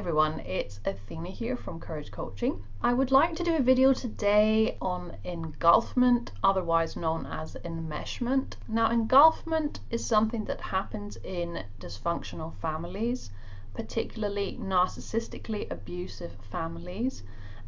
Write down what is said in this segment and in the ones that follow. everyone, it's Athena here from Courage Coaching. I would like to do a video today on engulfment, otherwise known as enmeshment. Now, engulfment is something that happens in dysfunctional families, particularly narcissistically abusive families,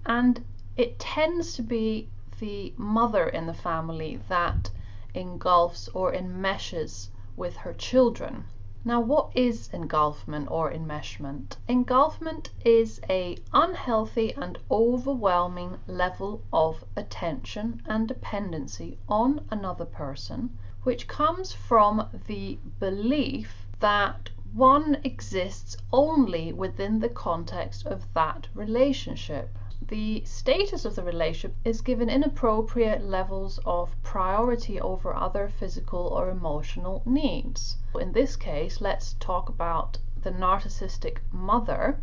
and it tends to be the mother in the family that engulfs or enmeshes with her children. Now, what is engulfment or enmeshment? Engulfment is an unhealthy and overwhelming level of attention and dependency on another person, which comes from the belief that one exists only within the context of that relationship. The status of the relationship is given inappropriate levels of priority over other physical or emotional needs. In this case, let's talk about the narcissistic mother.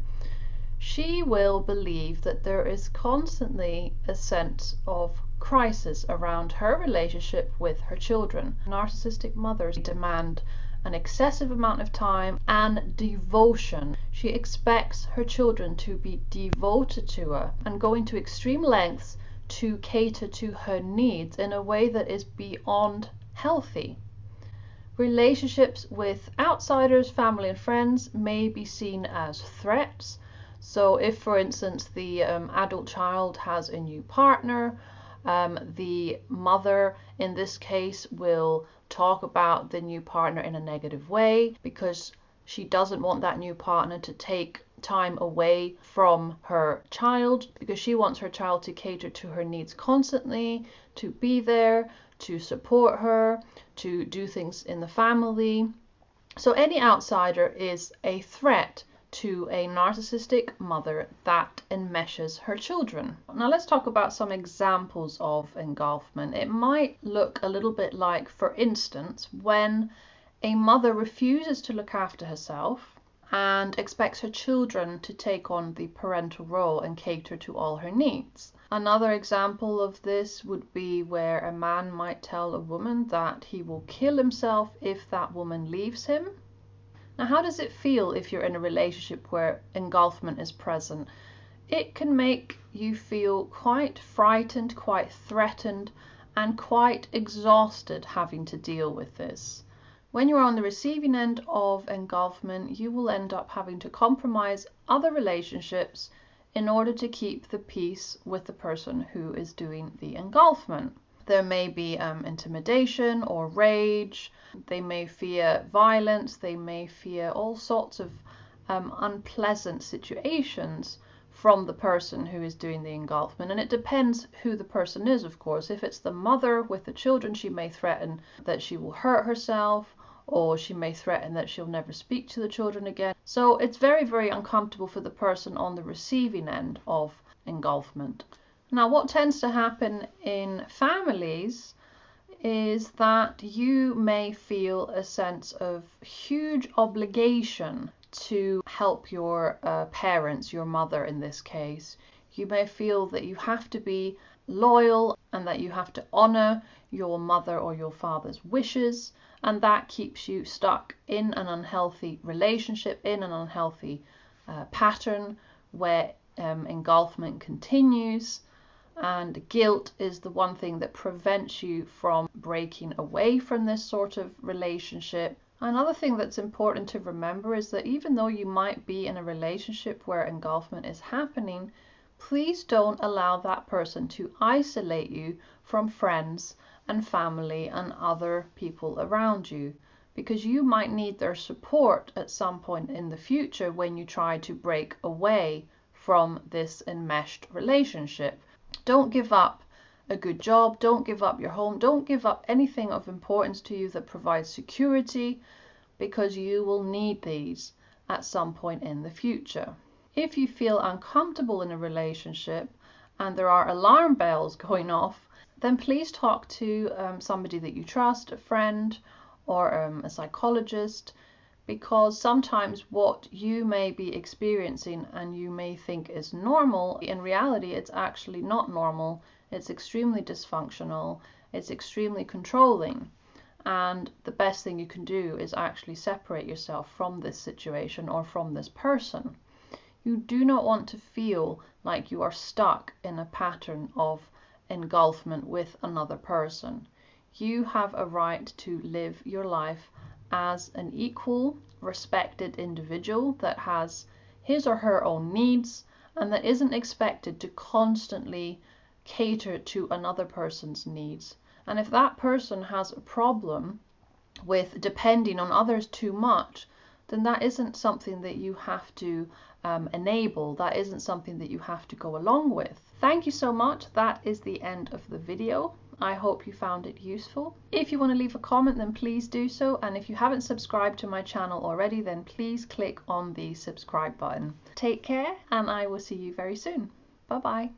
She will believe that there is constantly a sense of crisis around her relationship with her children. Narcissistic mothers demand an excessive amount of time and devotion. She expects her children to be devoted to her and going to extreme lengths to cater to her needs in a way that is beyond healthy. Relationships with outsiders, family and friends may be seen as threats. So if, for instance, the adult child has a new partner, the mother in this case will talk about the new partner in a negative way because she doesn't want that new partner to take time away from her child, because she wants her child to cater to her needs constantly, to be there, to support her, to do things in the family. So any outsider is a threat to a narcissistic mother that enmeshes her children. Now let's talk about some examples of engulfment. It might look a little bit like, for instance, when a mother refuses to look after herself and expects her children to take on the parental role and cater to all her needs. Another example of this would be where a man might tell a woman that he will kill himself if that woman leaves him. Now, how does it feel if you're in a relationship where engulfment is present? It can make you feel quite frightened, quite threatened, and quite exhausted having to deal with this. When you are on the receiving end of engulfment, you will end up having to compromise other relationships in order to keep the peace with the person who is doing the engulfment. There may be intimidation or rage. They may fear violence. They may fear all sorts of unpleasant situations from the person who is doing the engulfment. And it depends who the person is, of course. If it's the mother with the children, she may threaten that she will hurt herself, or she may threaten that she'll never speak to the children again. So it's very, very uncomfortable for the person on the receiving end of engulfment. Now, what tends to happen in families is that you may feel a sense of huge obligation to help your parents, your mother in this case. You may feel that you have to be loyal and that you have to honor your mother or your father's wishes, and that keeps you stuck in an unhealthy relationship, in an unhealthy pattern where engulfment continues. And guilt is the one thing that prevents you from breaking away from this sort of relationship. Another thing that's important to remember is that even though you might be in a relationship where engulfment is happening, please don't allow that person to isolate you from friends and family and other people around you, because you might need their support at some point in the future when you try to break away from this enmeshed relationship. Don't give up a good job, don't give up your home, don't give up anything of importance to you that provides security, because you will need these at some point in the future. If you feel uncomfortable in a relationship and there are alarm bells going off, then please talk to somebody that you trust, a friend or a psychologist, because sometimes what you may be experiencing and you may think is normal, in reality it's actually not normal. It's extremely dysfunctional, it's extremely controlling, and the best thing you can do is actually separate yourself from this situation or from this person. You do not want to feel like you are stuck in a pattern of engulfment with another person. You have a right to live your life as an equal, respected individual that has his or her own needs and that isn't expected to constantly cater to another person's needs. And if that person has a problem with depending on others too much, then that isn't something that you have to enable. That isn't something that you have to go along with. Thank you so much. That is the end of the video. I hope you found it useful. If you want to leave a comment, then please do so. And if you haven't subscribed to my channel already, then please click on the subscribe button. Take care, and I will see you very soon. Bye bye.